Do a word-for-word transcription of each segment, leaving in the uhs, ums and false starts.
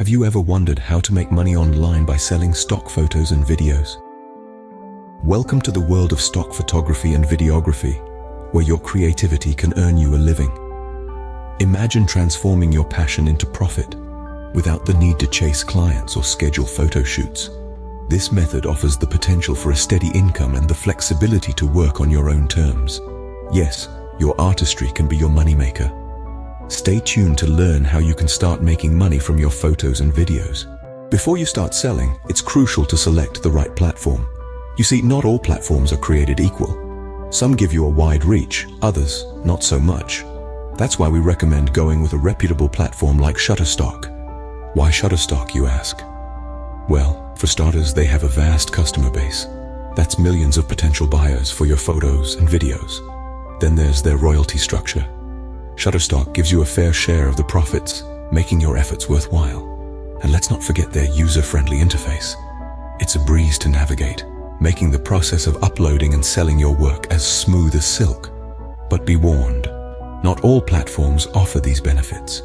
Have you ever wondered how to make money online by selling stock photos and videos? Welcome to the world of stock photography and videography, where your creativity can earn you a living. Imagine transforming your passion into profit without the need to chase clients or schedule photo shoots. This method offers the potential for a steady income and the flexibility to work on your own terms. Yes, your artistry can be your moneymaker. Stay tuned to learn how you can start making money from your photos and videos. Before you start selling, it's crucial to select the right platform. You see, not all platforms are created equal. Some give you a wide reach, others not so much. That's why we recommend going with a reputable platform like Shutterstock. Why Shutterstock, you ask? Well, for starters, they have a vast customer base. That's millions of potential buyers for your photos and videos. Then there's their royalty structure. Shutterstock gives you a fair share of the profits, making your efforts worthwhile. And let's not forget their user-friendly interface. It's a breeze to navigate, making the process of uploading and selling your work as smooth as silk. But be warned, not all platforms offer these benefits.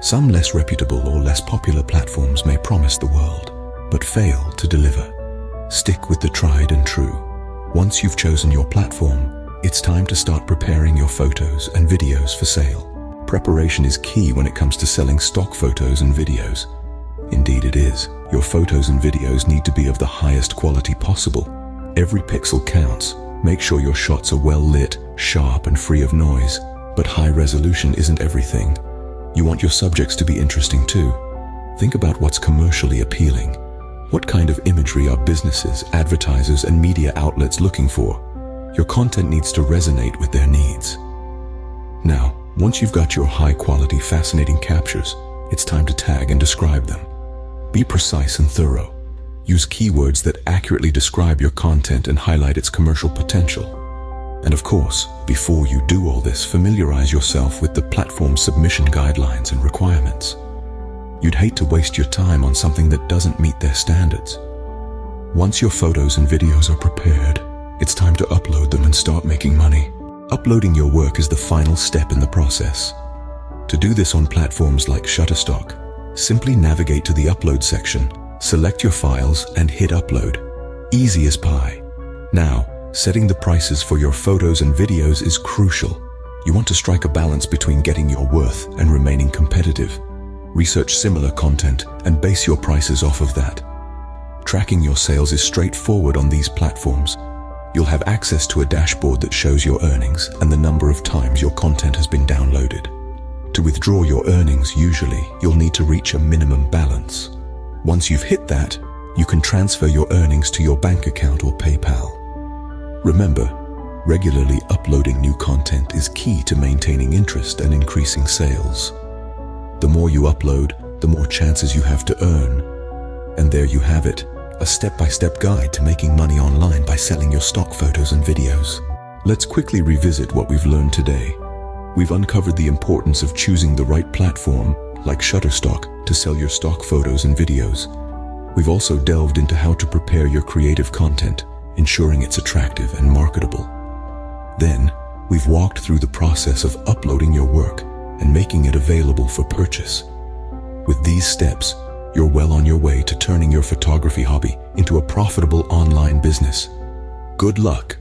Some less reputable or less popular platforms may promise the world, but fail to deliver. Stick with the tried and true. Once you've chosen your platform, it's time to start preparing your photos and videos for sale. Preparation is key when it comes to selling stock photos and videos. Indeed it is. Your photos and videos need to be of the highest quality possible. Every pixel counts. Make sure your shots are well lit, sharp and free of noise. But high resolution isn't everything. You want your subjects to be interesting too. Think about what's commercially appealing. What kind of imagery are businesses, advertisers and media outlets looking for? Your content needs to resonate with their needs. Now, once you've got your high-quality, fascinating captures, it's time to tag and describe them. Be precise and thorough. Use keywords that accurately describe your content and highlight its commercial potential. And of course, before you do all this, familiarize yourself with the platform's submission guidelines and requirements. You'd hate to waste your time on something that doesn't meet their standards. Once your photos and videos are prepared, it's time to upload them and start making money. Uploading your work is the final step in the process. To do this on platforms like Shutterstock, simply navigate to the upload section, select your files and hit upload. Easy as pie. Now, setting the prices for your photos and videos is crucial. You want to strike a balance between getting your worth and remaining competitive. Research similar content and base your prices off of that. Tracking your sales is straightforward on these platforms. You'll have access to a dashboard that shows your earnings and the number of times your content has been downloaded. To withdraw your earnings, usually, you'll need to reach a minimum balance. Once you've hit that, you can transfer your earnings to your bank account or PayPal. Remember, regularly uploading new content is key to maintaining interest and increasing sales. The more you upload, the more chances you have to earn. And there you have it. A step-by-step guide to making money online by selling your stock photos and videos. Let's quickly revisit what we've learned today. We've uncovered the importance of choosing the right platform, like Shutterstock, to sell your stock photos and videos. We've also delved into how to prepare your creative content, ensuring it's attractive and marketable. Then, we've walked through the process of uploading your work and making it available for purchase. With these steps, you're well on your way to turning your photography hobby into a profitable online business. Good luck!